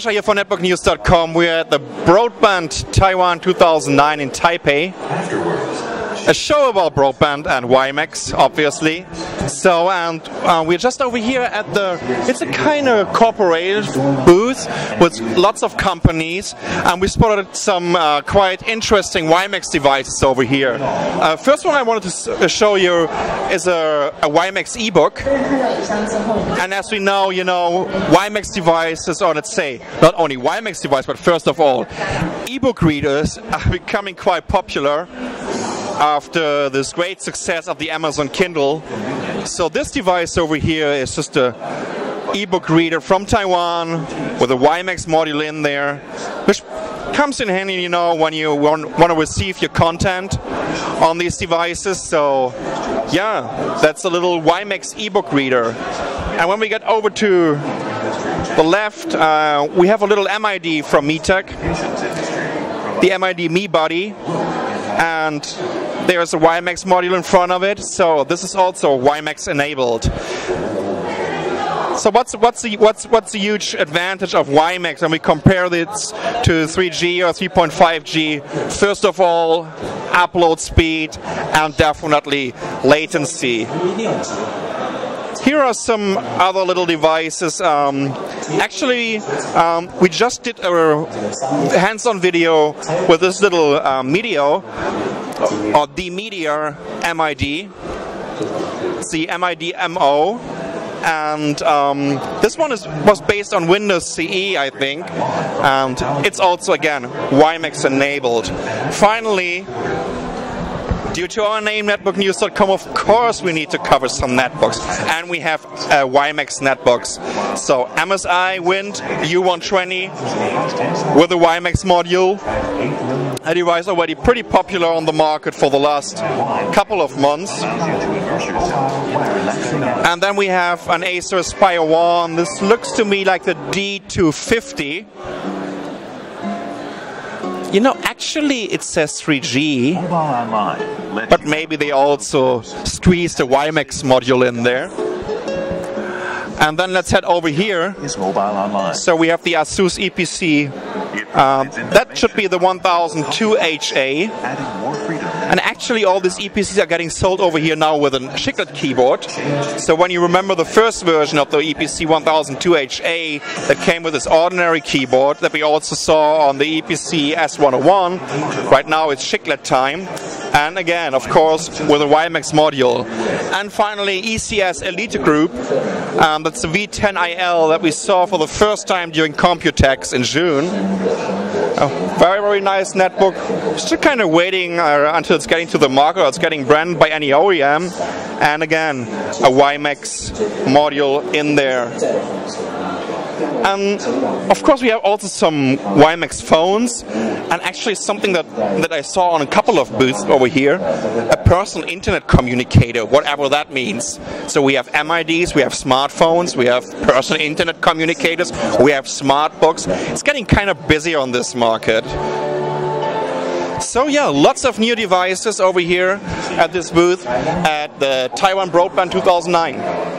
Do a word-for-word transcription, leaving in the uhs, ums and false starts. Sascha here for netbook news dot com. We're at the Broadband Taiwan two thousand nine in Taipei. Afterwards, a show about broadband and WiMAX, obviously. So, and uh, we're just over here at the, it's a kind of corporate booth with lots of companies, and we spotted some uh, quite interesting WiMAX devices over here. Uh, first one I wanted to show you is a, a WiMAX ebook. And as we know, you know, WiMAX devices, or let's say, not only WiMAX device, but first of all, ebook readers are becoming quite popular after this great success of the Amazon Kindle. So this device over here is just a ebook reader from Taiwan with a WiMAX module in there, which comes in handy, you know, when you want, want to receive your content on these devices. So yeah, that's a little WiMAX ebook reader. And when we get over to the left, uh, we have a little M I D from MeTech, the M I D MeBuddy, and there is a WiMAX module in front of it, so this is also WiMAX enabled. So what's what's the what's what's the huge advantage of WiMAX when we compare this to three G or three point five G? First of all, upload speed and definitely latency. Here are some other little devices. Um, actually, um, we just did a hands-on video with this little uh, Medio, or the Media M I D, it's the M I D M O, and um, this one is was based on Windows C E, I think, and it's also again WiMAX enabled. Finally, due to our name, netbook news dot com, of course we need to cover some netbooks, and we have uh, WiMAX netbooks. So M S I, WIND, U one twenty with a WiMAX module, a device already pretty popular on the market for the last couple of months. And then we have an Acer Aspire One. This looks to me like the D two fifty. You know, actually it says three G, but maybe they also squeezed a WiMAX module in there. And then let's head over here. So we have the Asus Eee P C. Uh, that should be the ten oh two H A. And actually all these Eee P Cs are getting sold over here now with a Chiclet keyboard. So when you remember the first version of the Eee P C ten oh two H A that came with this ordinary keyboard that we also saw on the Eee P C S one oh one, right now it's Chiclet time. And again, of course, with a WiMAX module. And finally, E C S Elite Group. Um, that's the V ten I L that we saw for the first time during Computex in June. A very, very nice netbook. Still kind of waiting uh, until it's getting to the market or it's getting branded by any O E M. And again, a WiMAX module in there. And of course we have also some WiMAX phones, and actually something that, that I saw on a couple of booths over here, a personal internet communicator, whatever that means. So we have M I Ds, we have smartphones, we have personal internet communicators, we have smart books. It's getting kind of busy on this market. So yeah, lots of new devices over here at this booth at the Taiwan Broadband two thousand nine.